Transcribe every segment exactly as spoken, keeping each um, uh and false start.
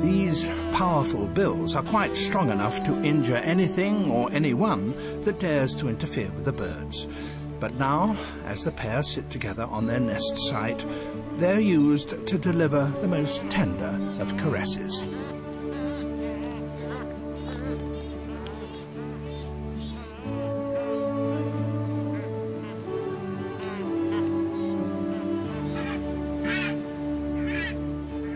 These powerful bills are quite strong enough to injure anything or anyone that dares to interfere with the birds. But now, as the pair sit together on their nest site, they're used to deliver the most tender of caresses.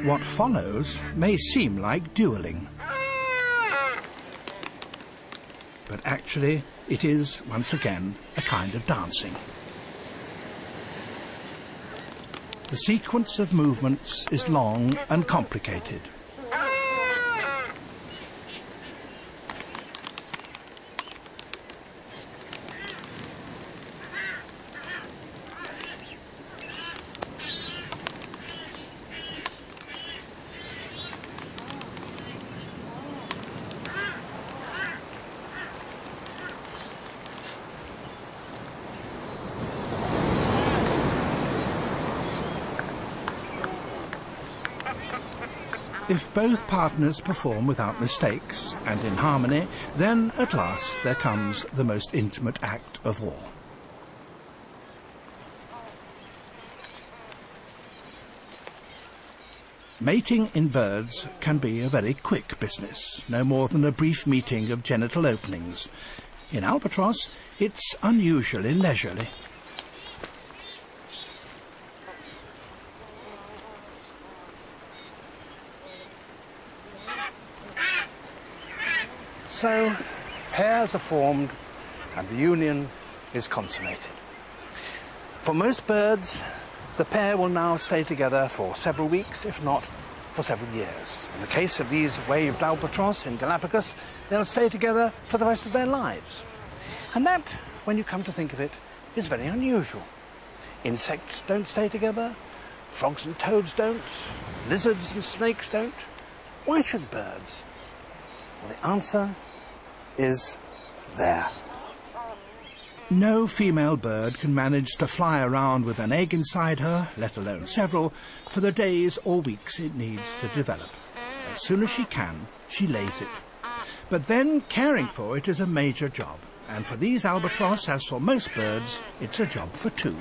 What follows may seem like dueling, but actually it is, once again, a kind of dancing. The sequence of movements is long and complicated. If both partners perform without mistakes and in harmony, then at last there comes the most intimate act of all. Mating in birds can be a very quick business, no more than a brief meeting of genital openings. In albatross, it's unusually leisurely. So, pairs are formed and the union is consummated. For most birds, the pair will now stay together for several weeks, if not for several years. In the case of these waved albatross in Galapagos, they'll stay together for the rest of their lives. And that, when you come to think of it, is very unusual. Insects don't stay together, frogs and toads don't, lizards and snakes don't. Why should birds? Well, the answer is there. No female bird can manage to fly around with an egg inside her, let alone several, for the days or weeks it needs to develop. As soon as she can, she lays it. But then caring for it is a major job, and for these albatross, as for most birds, it's a job for two.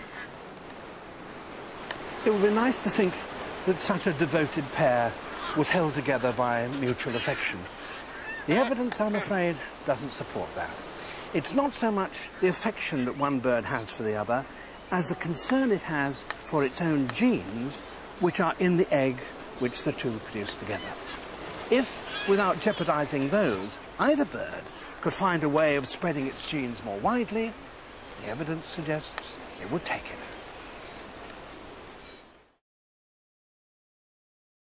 It would be nice to think that such a devoted pair was held together by mutual affection. The evidence, I'm afraid, doesn't support that. It's not so much the affection that one bird has for the other as the concern it has for its own genes, which are in the egg which the two produce together. If, without jeopardizing those, either bird could find a way of spreading its genes more widely, the evidence suggests it would take it.